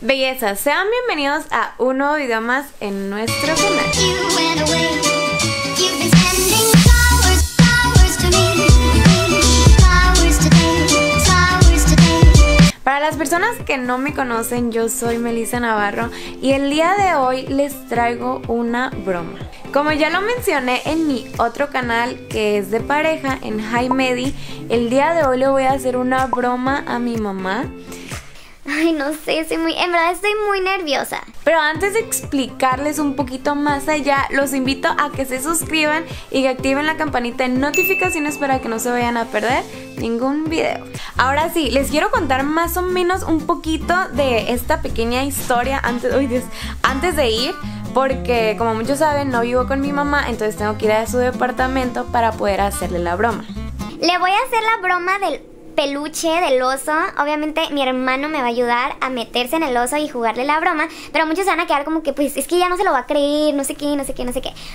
Bellezas, sean bienvenidos a un nuevo video más en nuestro canal. Para las personas que no me conocen, yo soy Melissa Navarro y el día de hoy les traigo una broma. Como ya lo mencioné en mi otro canal que es de pareja, en Himeddie, el día de hoy le voy a hacer una broma a mi mamá. Ay, no sé, en verdad estoy muy nerviosa. Pero antes de explicarles un poquito más allá, los invito a que se suscriban y que activen la campanita de notificaciones para que no se vayan a perder ningún video. Ahora sí, les quiero contar más o menos un poquito de esta pequeña historia antes de ir, porque como muchos saben, no vivo con mi mamá, entonces tengo que ir a su departamento para poder hacerle la broma. Le voy a hacer la broma del peluche del oso. Obviamente mi hermano me va a ayudar a meterse en el oso y jugarle la broma, pero muchos se van a quedar como que pues es que ya no se lo va a creer, no sé qué.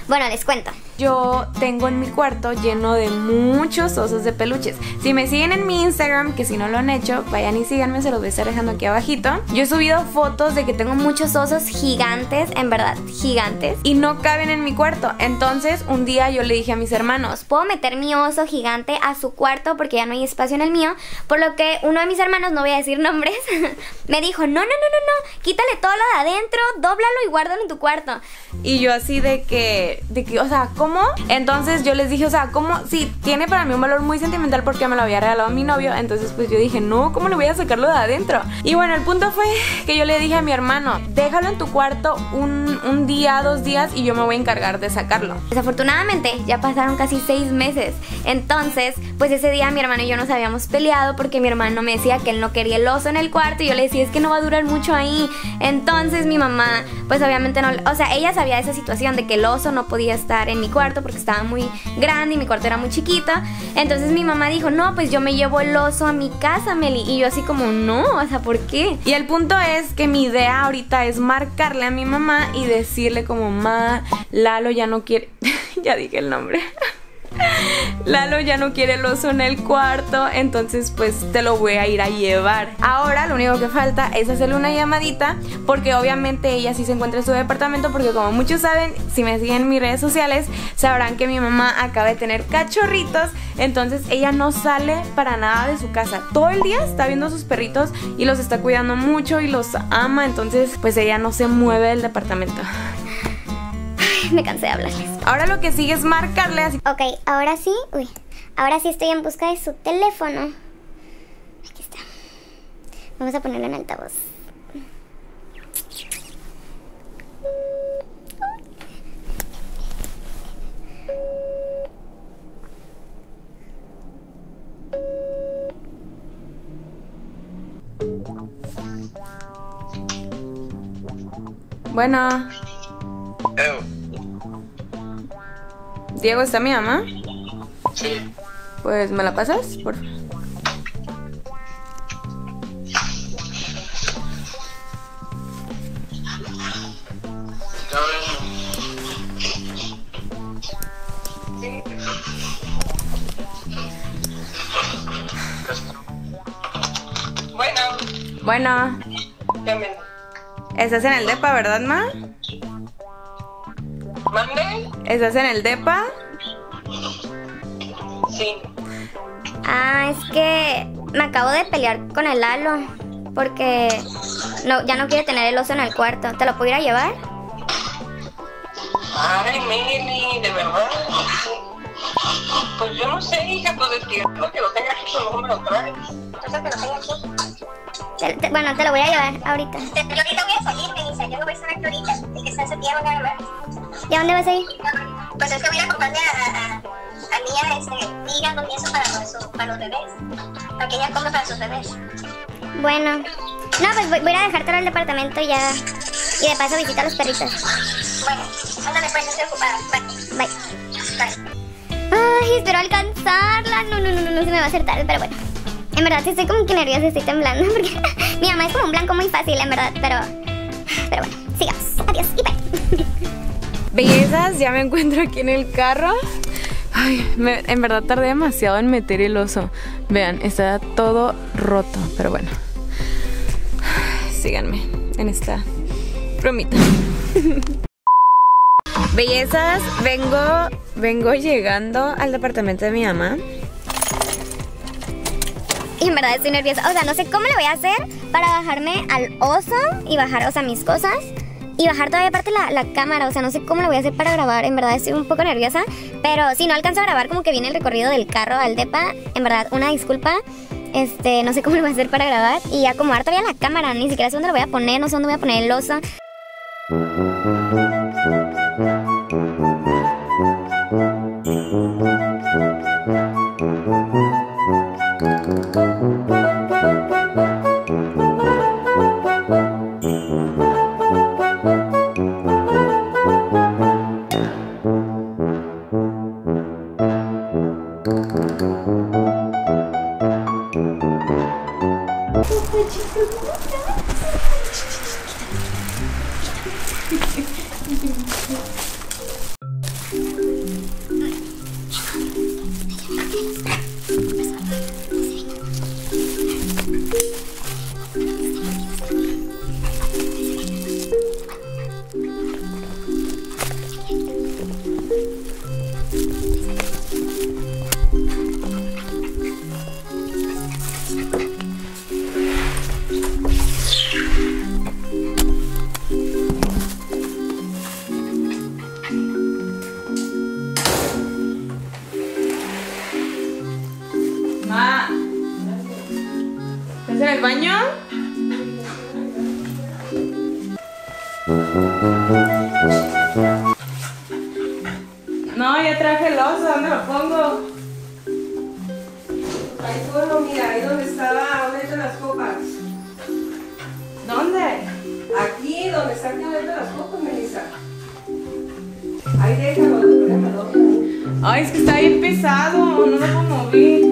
Bueno, les cuento. Yo tengo en mi cuarto lleno de muchos osos de peluches. Si me siguen en mi Instagram, que si no lo han hecho, vayan y síganme, se los voy a estar dejando aquí abajito. Yo he subido fotos de que tengo muchos osos gigantes, en verdad, gigantes, y no caben en mi cuarto. Entonces un día yo le dije a mis hermanos, ¿puedo meter mi oso gigante a su cuarto porque ya no hay espacio en el mío? Por lo que uno de mis hermanos, no voy a decir nombres, me dijo, no, quítale todo lo de adentro, dóblalo y guárdalo en tu cuarto. Y yo así de que, o sea, ¿cómo? Entonces yo les dije, o sea, ¿cómo? Sí, tiene para mí un valor muy sentimental porque me lo había regalado mi novio. Entonces pues yo dije, no, ¿cómo le voy a sacarlo de adentro? Y bueno, el punto fue que yo le dije a mi hermano, déjalo en tu cuarto un día, 2 días, y yo me voy a encargar de sacarlo. Desafortunadamente ya pasaron casi 6 meses. Entonces pues ese día mi hermano y yo nos habíamos peleado porque mi hermano me decía que él no quería el oso en el cuarto y yo le decía, es que no va a durar mucho ahí. Entonces mi mamá pues obviamente no, o sea, ella sabía esa situación de que el oso no podía estar en mi cuarto porque estaba muy grande y mi cuarto era muy chiquita. Entonces mi mamá dijo, no, pues yo me llevo el oso a mi casa, Meli. Y yo así como, no, o sea, ¿por qué? Y el punto es que mi idea ahorita es marcarle a mi mamá y decirle como, ma, Lalo ya no quiere ya dije el nombre. Lalo ya no quiere el oso en el cuarto, entonces pues te lo voy a ir a llevar. Ahora lo único que falta es hacerle una llamadita, porque obviamente ella sí se encuentra en su departamento, porque como muchos saben, si me siguen en mis redes sociales, sabrán que mi mamá acaba de tener cachorritos. Entonces ella no sale para nada de su casa, todo el día está viendo a sus perritos y los está cuidando mucho y los ama. Entonces pues ella no se mueve del departamento. Me cansé de hablarles. Ahora lo que sigue es marcarle así. Ok, ahora sí. Uy, ahora sí estoy en busca de su teléfono. Aquí está. Vamos a ponerlo en altavoz. Bueno. Diego, ¿está mi mamá? Sí. Pues, ¿me la pasas? Por favor. Bueno. ¿Estás en el depa, verdad, ma? ¿Mande? ¿Estás en el depa? Sí. Ah, es que me acabo de pelear con el Lalo porque ya no quiere tener el oso en el cuarto. ¿Te lo pudiera llevar? Ay, Meli, de verdad. Pues yo no sé, hija, pues es que lo tenga aquí, pero no me lo traes. Bueno, te lo voy a llevar ahorita. Yo ahorita voy a salir, Melissa. Yo no voy a estar aquí ahorita. El que está en Santiago nada más. ¿Y a dónde vas a ir? Pues es que voy a comprarle a Mía hígado y eso para los bebés, para que ella coma para sus bebés. Bueno, no, pues voy a dejarte al departamento ya, y de paso visita a los perritos. Bueno, ándale pues, no estoy ocupada. Bye. Bye. Ay, espero alcanzarla. No, se me va a hacer tarde, pero bueno. En verdad sí estoy como que nerviosa, estoy temblando, porque mi mamá es como un blanco muy fácil, en verdad, pero bueno, sigamos. Adiós y bye. Bellezas, ya me encuentro aquí en el carro. Ay, en verdad tardé demasiado en meter el oso. Vean, está todo roto, pero bueno. síganme en esta bromita. Bellezas, vengo llegando al departamento de mi mamá. Y en verdad estoy nerviosa, o sea, no sé cómo le voy a hacer para bajarme al oso y bajar, o sea, mis cosas. Y bajar todavía aparte la cámara, o sea, no sé cómo lo voy a hacer para grabar. En verdad estoy un poco nerviosa, pero si no alcanzo a grabar como que viene el recorrido del carro al depa, en verdad, una disculpa. No sé cómo lo voy a hacer para grabar y acomodar todavía la cámara, ni siquiera sé dónde lo voy a poner, no sé dónde voy a poner el oso. No, ya traje el oso, ¿dónde lo pongo? Ahí ponlo, mira, ahí donde estaba, donde están las copas. ¿Dónde? Aquí, donde están quedando las copas, Melissa. Ahí déjalo, déjalo. Ay, es que está bien pesado, no lo puedo mover.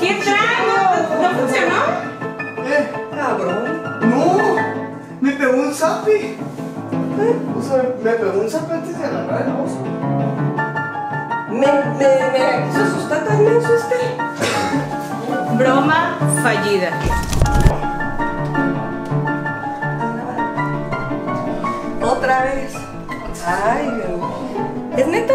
¿Qué trago? ¿No funcionó? Cabrón. ¡No! ¡Me pegó un zape! O sea, me pegó un zape antes de agarrar el oso. Me quiso asustar tan menso este. Broma fallida. Otra vez. Ay, Dios. ¿Es neta?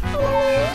Cositas.